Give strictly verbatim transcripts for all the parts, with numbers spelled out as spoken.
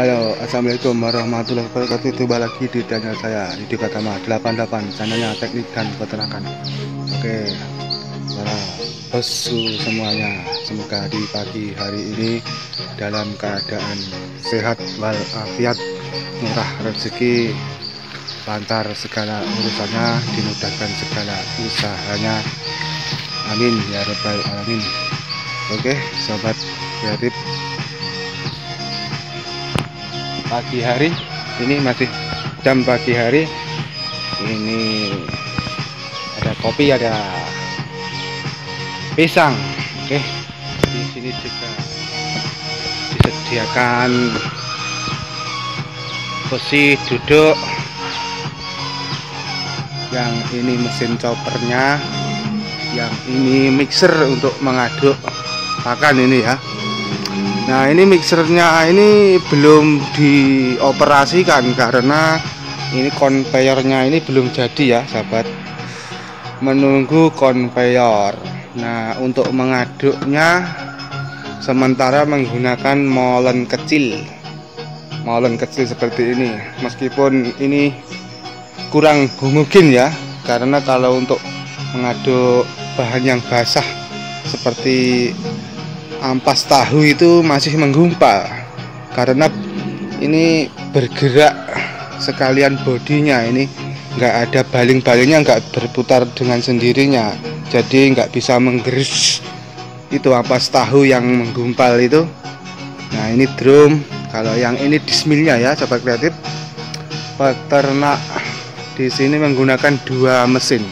Halo, assalamualaikum warahmatullahi wabarakatuh. Coba lagi di channel saya Yudi Joyo delapan delapan, channelnya teknik dan peternakan. Oke, para pesu semuanya, semoga di pagi hari ini dalam keadaan sehat walafiat, murah rezeki, lancar segala urusannya, dimudahkan segala usahanya. Amin ya rabbal alamin. Oke, sobat kreatif, pagi hari ini masih jam pagi hari ini ada kopi, ada pisang. Oke, di sini juga disediakan kursi duduk, yang ini mesin choppernya, yang ini mixer untuk mengaduk pakan ini ya. Nah, ini mixernya ini belum dioperasikan karena ini konveyornya ini belum jadi ya sahabat, menunggu konveyor. Nah, untuk mengaduknya sementara menggunakan molen kecil molen kecil seperti ini, meskipun ini kurang homogen ya, karena kalau untuk mengaduk bahan yang basah seperti ampas tahu itu masih menggumpal, karena ini bergerak sekalian bodinya, ini nggak ada baling-balingnya, nggak berputar dengan sendirinya, jadi nggak bisa menggerus itu ampas tahu yang menggumpal itu. Nah, ini drum, kalau yang ini dismilnya ya sahabat kreatif. Peternak di sini menggunakan dua mesin,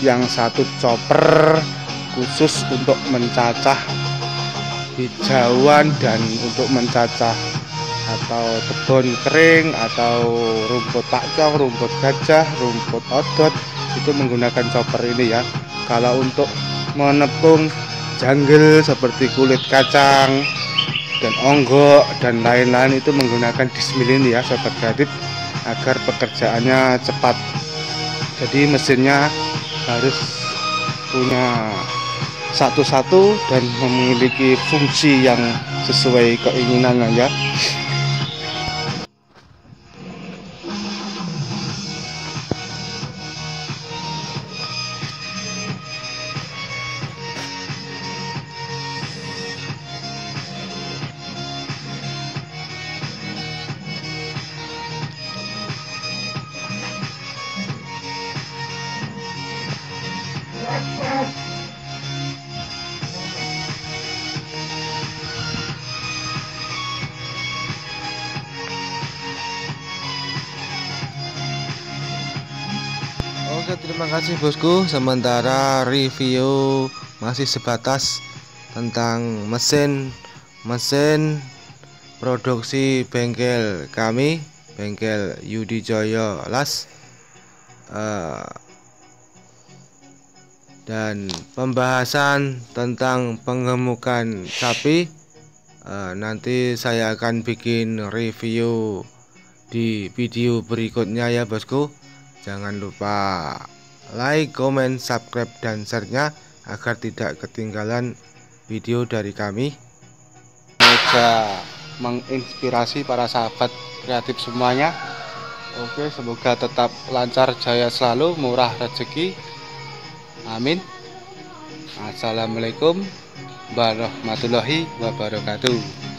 yang satu chopper khusus untuk mencacah hijauan dan untuk mencacah atau tebon kering atau rumput pakcong, rumput gajah, rumput odot, itu menggunakan chopper ini ya. Kalau untuk menepung jungle seperti kulit kacang dan onggok dan lain-lain itu menggunakan dismil ini ya sahabat kreatif, agar pekerjaannya cepat. Jadi mesinnya harus punya satu-satu dan memiliki fungsi yang sesuai keinginan ya. Oke, terima kasih bosku. Sementara review masih sebatas tentang mesin mesin produksi bengkel kami, Bengkel Yudi Joyo Las, uh, dan pembahasan tentang pengemukan sapi. Uh, nanti saya akan bikin review di video berikutnya ya bosku. Jangan lupa like, comment, subscribe, dan share-nya agar tidak ketinggalan video dari kami. Semoga menginspirasi para sahabat kreatif semuanya. Oke, semoga tetap lancar jaya selalu, murah rezeki. Amin. Assalamualaikum warahmatullahi wabarakatuh.